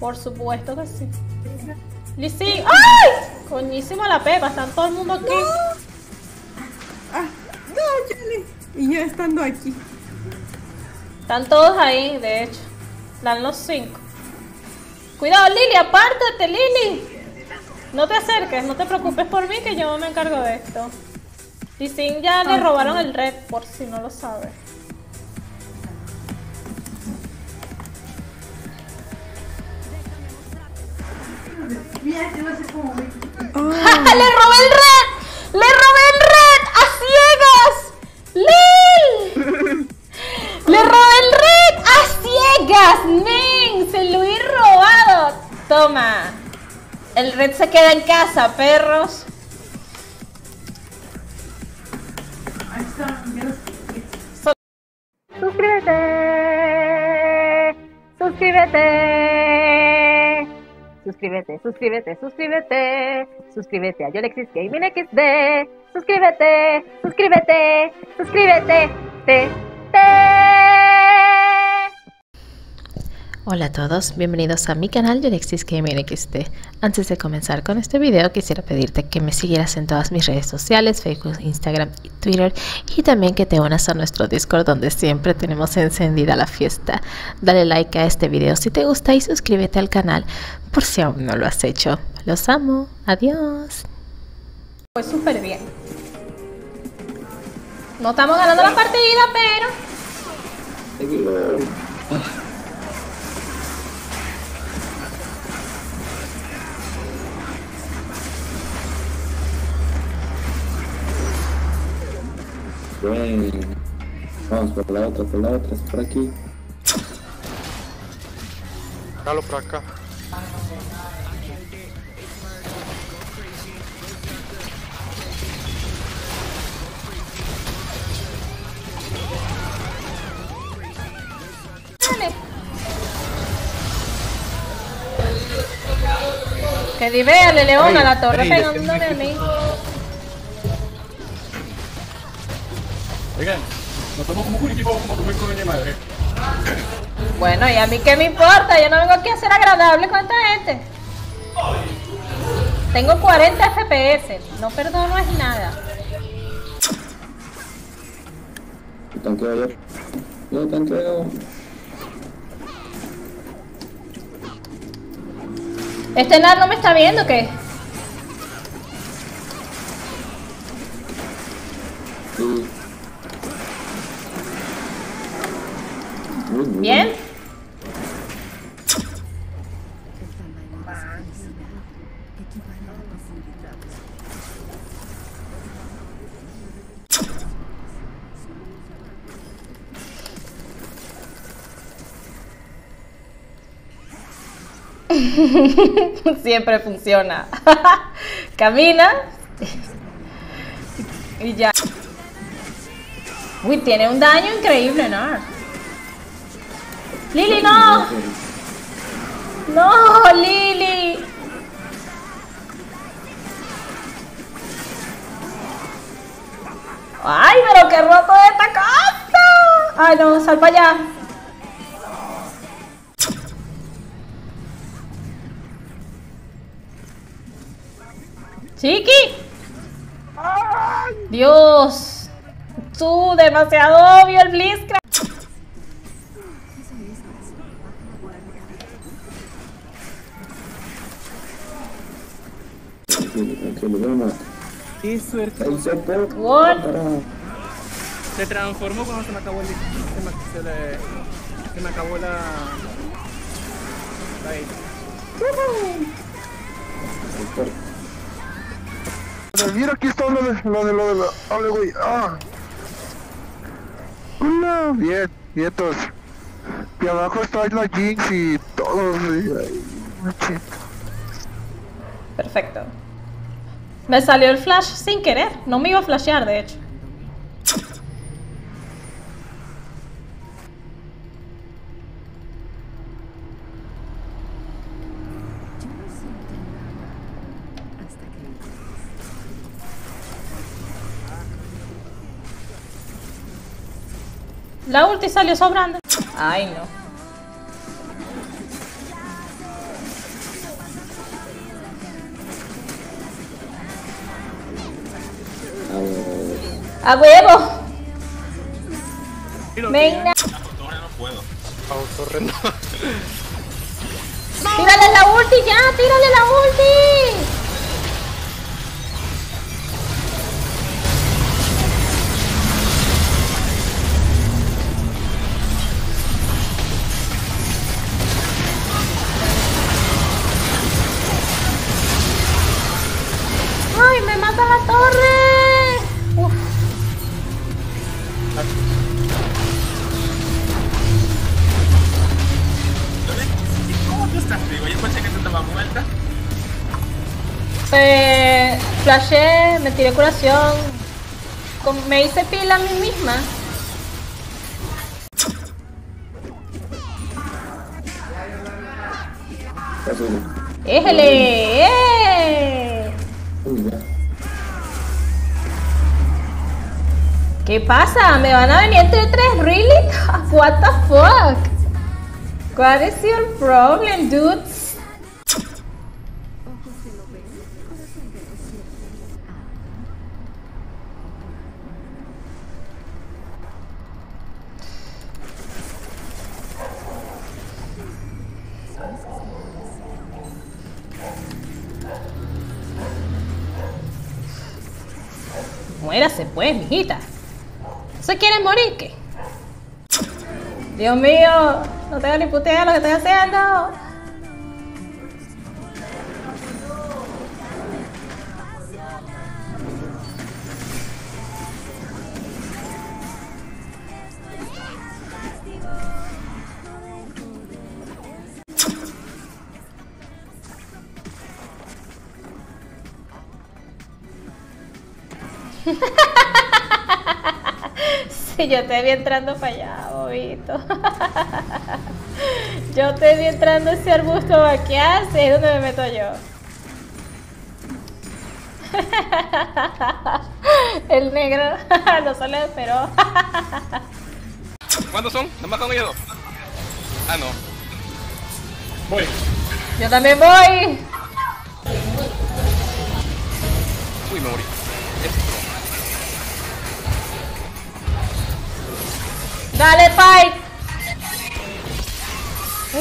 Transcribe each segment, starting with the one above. Por supuesto que sí. Lee Sin. ¡Ay! Coñísimo la pepa, están todo el mundo aquí. No, ah, no Yoli. Y yo estando aquí. Están todos ahí, de hecho. Dan los 5. Cuidado, Lili, apártate, Lili. No te acerques, no te preocupes por mí, que yo me encargo de esto. Lee Sin ya le robaron el red, por si no lo sabes. Mira, se va a hacer como... ¡Le robé el red! ¡Le robé el red! ¡A ciegas! ¡Lil! ¡Le robé el red! ¡A ciegas! ¡Men! ¡Se lo he robado! Toma. El red se queda en casa, perros. Suscríbete. Suscríbete a Yolexis Gaming XD. Hola a todos, bienvenidos a mi canal Yolexis Gaming XD. Antes de comenzar con este video quisiera pedirte que me siguieras en todas mis redes sociales, Facebook, Instagram y Twitter, y también que te unas a nuestro Discord donde siempre tenemos encendida la fiesta. Dale like a este video si te gusta y suscríbete al canal por si aún no lo has hecho. Los amo, adiós. Fue súper bien. No estamos ganando la partida, pero... Bien. Vamos por la otra, por aquí. Jalo por acá. Dale. Que divéale León a la torre pegándole a mí. Oigan, nos tomamos como un equipo, como comer con mi madre. Bueno, y a mí qué me importa, yo no vengo aquí a ser agradable con esta gente. Tengo 40 FPS, no perdono es nada. Tanqueo, a ver. Yo tanqueo. Este NAR no me está viendo, ¿qué? Sí. Bien. Siempre funciona. Camina y ya. Uy, tiene un daño increíble, ¿no? Lili, no. No, Lili. Ay, pero qué roto de esta cosa. Ay, no, sal para allá. Chiqui. Dios. Tú, demasiado obvio el Blitzcrank. ¡Qué suerte! Se transformó cuando se me acabó el... Se me acabó la... Mira, aquí está lo de la... ¡Hable, güey! ¡Ah! ¡Hola! Bien, nietos. Y abajo está la Jinx y todo. Perfecto. Me salió el flash sin querer. No me iba a flashear, de hecho. La ulti salió sobrando. Ay, no. ¡A huevo! ¡Venga! Autorre no puedo. Autorre no. ¡Tírale la ulti ya! ¡Tírale la ulti! ¡Ay, me mata la torre! Uf. ¿Cómo tú estás vivo? Yo pensé que tú estabas muerta. Flashé, me tiré curación. Me hice pila a mí misma. ¡Éjele! ¿Qué pasa? ¿Me van a venir entre tres? ¿Really? What the fuck? What is your problem, dudes? Muérase pues, mijita. ¿Se quieren morir qué? Dios mío, no tengo ni putea lo que estoy haciendo. Sí, yo te vi entrando para allá, bobito. Yo te vi entrando ese arbusto vaquear, sí, es donde me meto yo. El negro no se lo esperó. ¿Cuántos son? ¿Nos matan ellos dos? Ah, no. Voy. Yo también voy. Uy, me morí. Dale, Pai.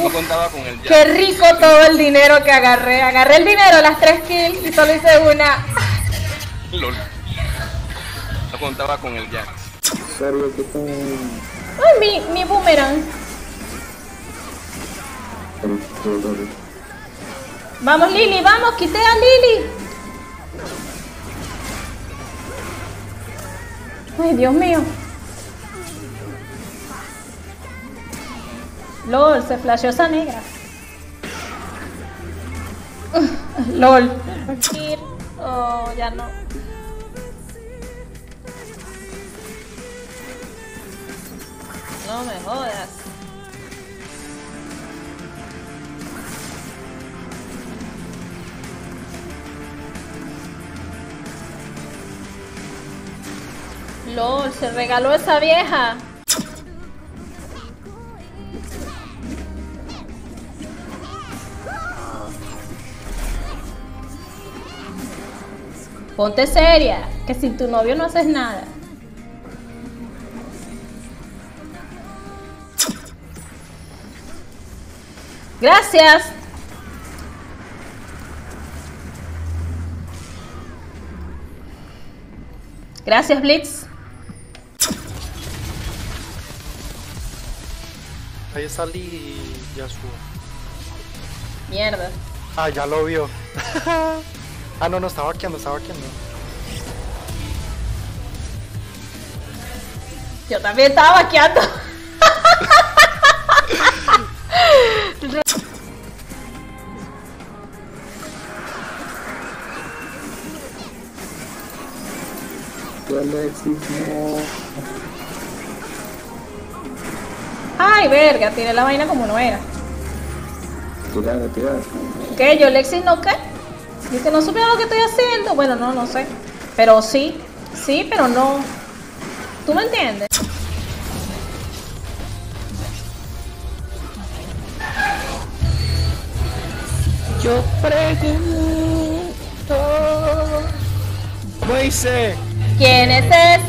No contaba con el Jax. Qué rico todo el dinero que agarré. Agarré el dinero, las 3 kills y solo hice una. Lol. No contaba con el Jax. Ay, mi boomerang. Vamos, Lily, vamos, quité a Lily. Ay, Dios mío. LOL, se flasheó esa negra. LOL. Oh, ya no. No me jodas. LOL, se regaló esa vieja. Ponte seria, que sin tu novio no haces nada. Gracias. Gracias, Blitz. Ahí salí y ya subo. Mierda. Ah, ya lo vio. Ah, no, estaba hackeando. Yo también estaba hackeando. Ay, verga, tiré la vaina como no era. Tirada. ¿Qué? ¿Yolexis no qué? Yo que no supe lo que estoy haciendo. Bueno, no sé. Pero sí, pero no. ¿Tú me entiendes? Yo pregunto. ¿Quién es ese?